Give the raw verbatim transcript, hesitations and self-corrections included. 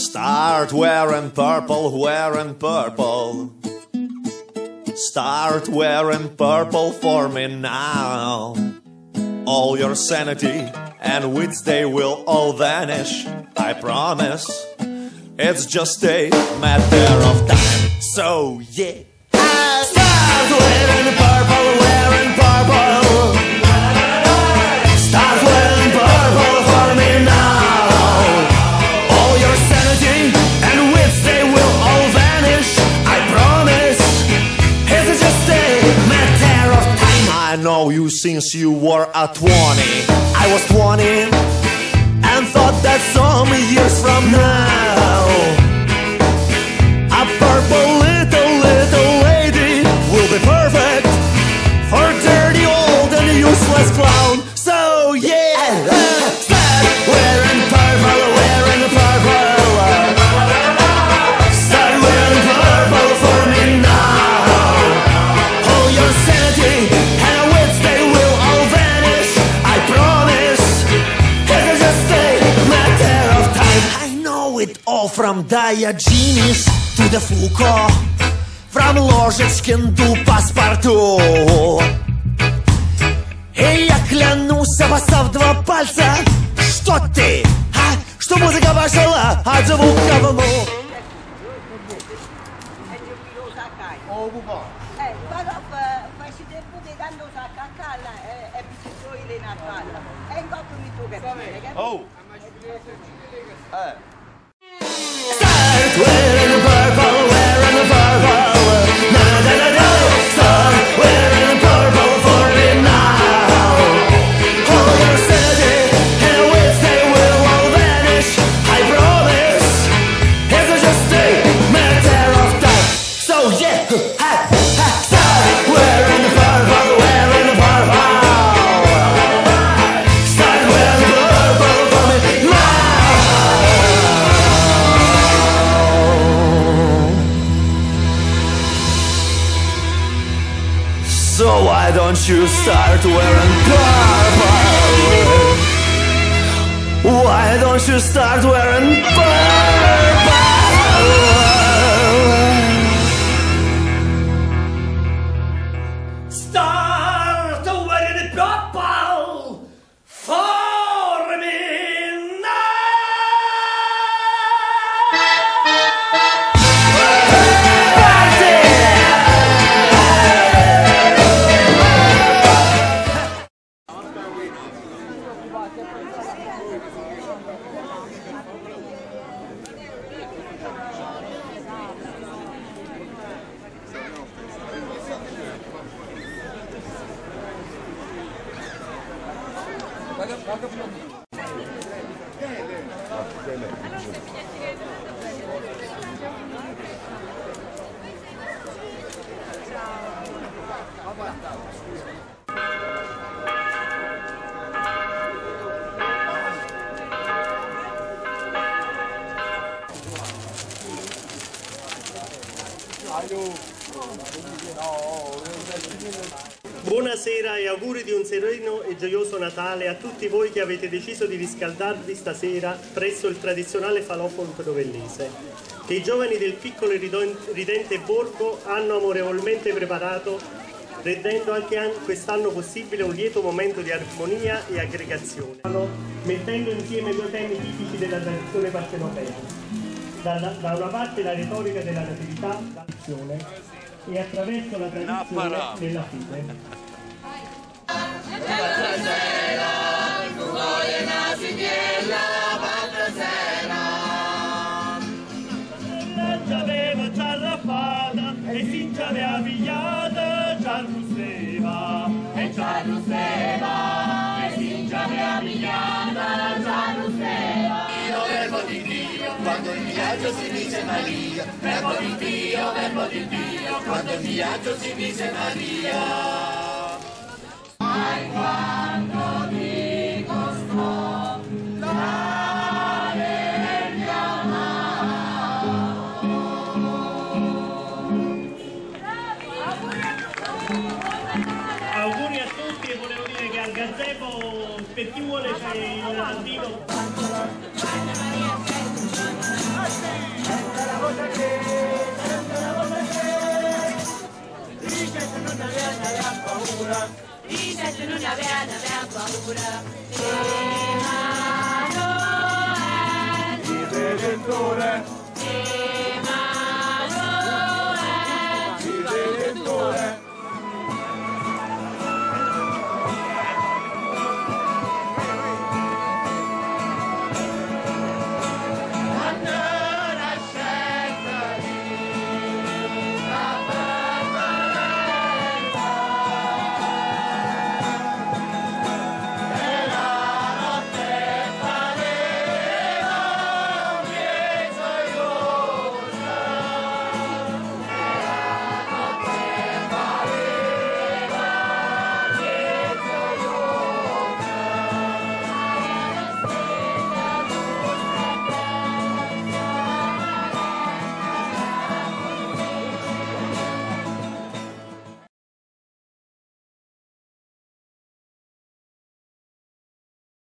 Start wearing purple, wearing purple. Start wearing purple for me now. All your sanity and wits, they will all vanish, I promise. It's just a matter of time, so yeah. Start wearing purple, wearing purple. Start wearing purple for me now. All your sanity and wits, they will all vanish, I promise. It's just a matter of time. I know you since you were a twenty. I was twenty and thought that some years from now a purple little, little lady will be perfect for dirty, old and useless clown. So yeah, start wearing purple, wearing purple. Start wearing purple for me now. All your sanity and wits, they will all vanish, I promise. It all from Diogenes to the Foucault, from Ложечкин до Паспарту. И я клянусь, обоссав два пальца, что ты, а? Что музыка пошла от звука в му. Oh. Uh. Start wearing purple, wearing purple. Na na na na. Start wearing purple for me now. All your sanity and wits, they will all vanish, I promise. It's just a matter of time. So yeah, ha, ha. Start wearing purple, wearing purple. Start wearing purple for me now. So why don't you start wearing purple? Why don't you start wearing purple? Start wearing purple for me now! Buonasera e auguri di un sereno e gioioso Natale a tutti voi che avete deciso di riscaldarvi stasera presso il tradizionale falò fontenovellese, che i giovani del piccolo e ridente borgo hanno amorevolmente preparato, rendendo anche quest'anno possibile un lieto momento di armonia e aggregazione, mettendo insieme due temi tipici della tradizione partenopea. Da, da una parte la retorica della natività, l'azione, e attraverso la tradizione della Quando il viaggio si dice Maria, verbo di Dio, verbo di Dio, quando il viaggio si dice Maria. Mai quando dico sto, dare mia mano. Auguri a tutti e volevo dire che al gazebo, per chi vuole c'è il latino. Dice non aveva la paura, e mano al Redentore.